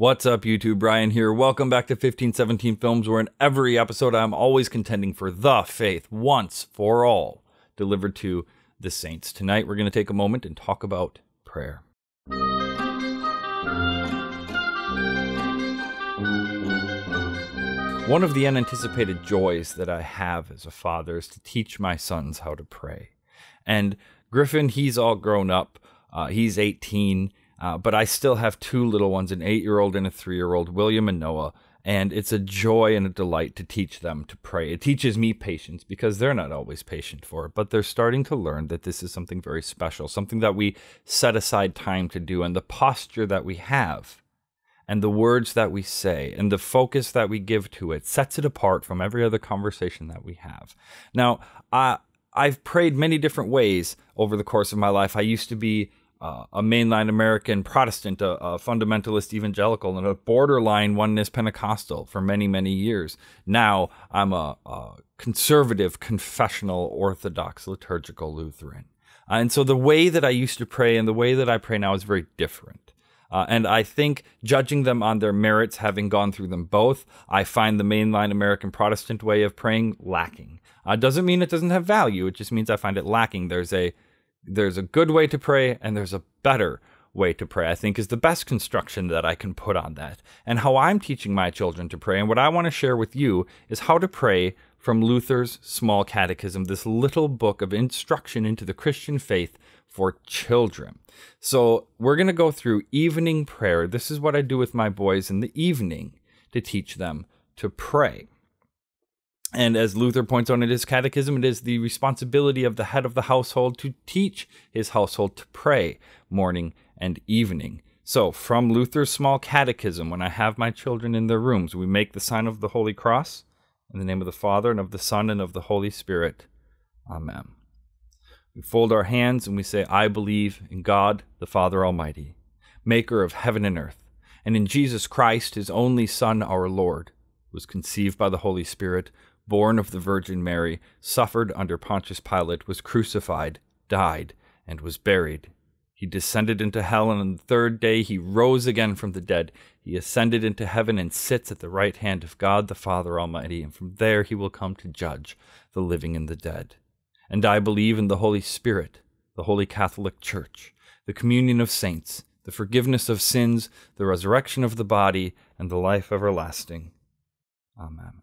What's up, YouTube? Brian here. Welcome back to 1517 Films, where in every episode I'm always contending for the faith once for all, delivered to the saints. Tonight we're going to take a moment and talk about prayer. One of the unanticipated joys that I have as a father is to teach my sons how to pray. And Griffin, he's all grown up. He's 18. But I still have two little ones, an 8-year-old and a 3-year-old, William and Noah, and it's a joy and a delight to teach them to pray. It teaches me patience because they're not always patient for it, but they're starting to learn that this is something very special, something that we set aside time to do, and the posture that we have and the words that we say and the focus that we give to it sets it apart from every other conversation that we have. Now, I've prayed many different ways over the course of my life. I used to be a mainline American Protestant, a fundamentalist evangelical, and a borderline oneness Pentecostal for many, many years. Now I'm a conservative, confessional, Orthodox, liturgical Lutheran. And so the way that I used to pray and the way that I pray now is very different. And I think judging them on their merits, having gone through them both, I find the mainline American Protestant way of praying lacking. Doesn't mean it doesn't have value. It just means I find it lacking. There's a good way to pray, and there's a better way to pray, I think, is the best construction that I can put on that. And how I'm teaching my children to pray, and what I want to share with you, is how to pray from Luther's Small Catechism, this little book of instruction into the Christian faith for children. So we're going to go through evening prayer. This is what I do with my boys in the evening to teach them to pray. And as Luther points out in his catechism, it is the responsibility of the head of the household to teach his household to pray morning and evening. So from Luther's Small Catechism, when I have my children in their rooms, we make the sign of the Holy Cross in the name of the Father and of the Son and of the Holy Spirit. Amen. We fold our hands and we say, I believe in God, the Father Almighty, maker of heaven and earth, and in Jesus Christ, his only Son, our Lord, who was conceived by the Holy Spirit, born of the Virgin Mary, suffered under Pontius Pilate, was crucified, died, and was buried. He descended into hell, and on the third day he rose again from the dead. He ascended into heaven and sits at the right hand of God the Father Almighty, and from there he will come to judge the living and the dead. And I believe in the Holy Spirit, the Holy Catholic Church, the communion of saints, the forgiveness of sins, the resurrection of the body, and the life everlasting. Amen.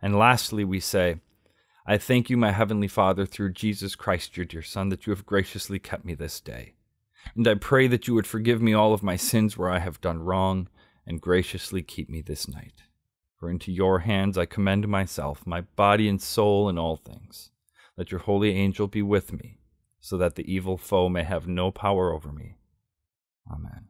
And lastly, we say, I thank you, my heavenly Father, through Jesus Christ, your dear Son, that you have graciously kept me this day. And I pray that you would forgive me all of my sins where I have done wrong, and graciously keep me this night. For into your hands I commend myself, my body and soul and all things. Let your holy angel be with me, so that the evil foe may have no power over me. Amen.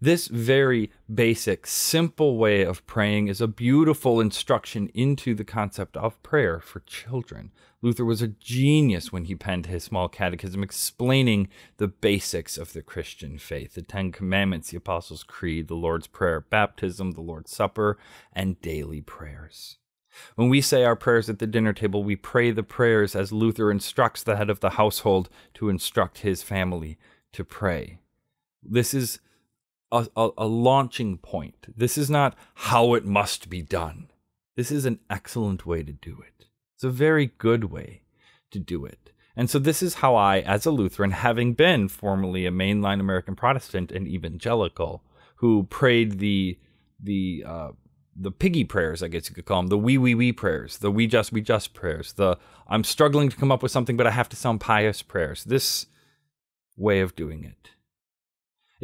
This very basic, simple way of praying is a beautiful instruction into the concept of prayer for children. Luther was a genius when he penned his Small Catechism, explaining the basics of the Christian faith, the Ten Commandments, the Apostles' Creed, the Lord's Prayer, baptism, the Lord's Supper, and daily prayers. When we say our prayers at the dinner table, we pray the prayers as Luther instructs the head of the household to instruct his family to pray. This is a launching point. This is not how it must be done. This is an excellent way to do it. It's a very good way to do it. And so this is how I, as a Lutheran, having been formerly a mainline American Protestant and evangelical, who prayed the piggy prayers, I guess you could call them, the we prayers, the we just prayers, the I'm struggling to come up with something but I have to sound pious prayers, this way of doing it.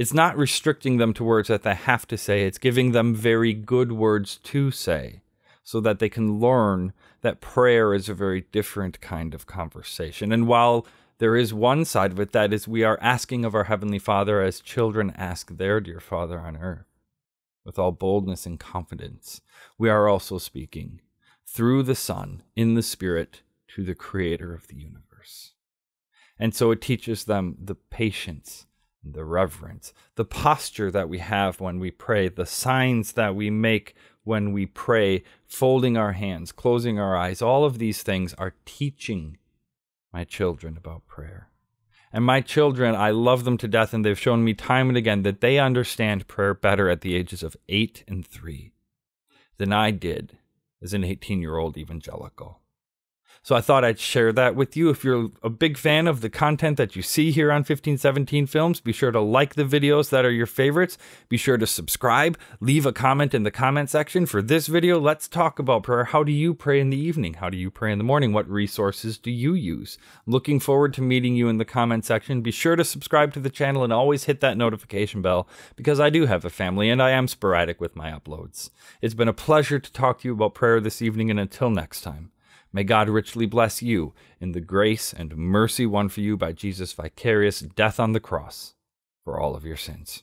It's not restricting them to words that they have to say. It's giving them very good words to say so that they can learn that prayer is a very different kind of conversation. And while There is one side of it that is we are asking of our Heavenly Father as children ask their dear Father on earth, with all boldness and confidence. We are also speaking through the Son, in the Spirit, to the Creator of the universe. And so it teaches them the patience, the reverence, the posture that we have when we pray, the signs that we make when we pray, folding our hands, closing our eyes. All of these things are teaching my children about prayer. And my children, I love them to death, and they've shown me time and again that they understand prayer better at the ages of 8 and 3 than I did as an 18-year-old evangelical. So I thought I'd share that with you. If you're a big fan of the content that you see here on 1517 Films, be sure to like the videos that are your favorites. Be sure to subscribe. Leave a comment in the comment section. For this video, let's talk about prayer. How do you pray in the evening? How do you pray in the morning? What resources do you use? I'm looking forward to meeting you in the comment section. Be sure to subscribe to the channel and always hit that notification bell, because I do have a family and I am sporadic with my uploads. It's been a pleasure to talk to you about prayer this evening, and until next time, may God richly bless you in the grace and mercy won for you by Jesus' vicarious death on the cross for all of your sins.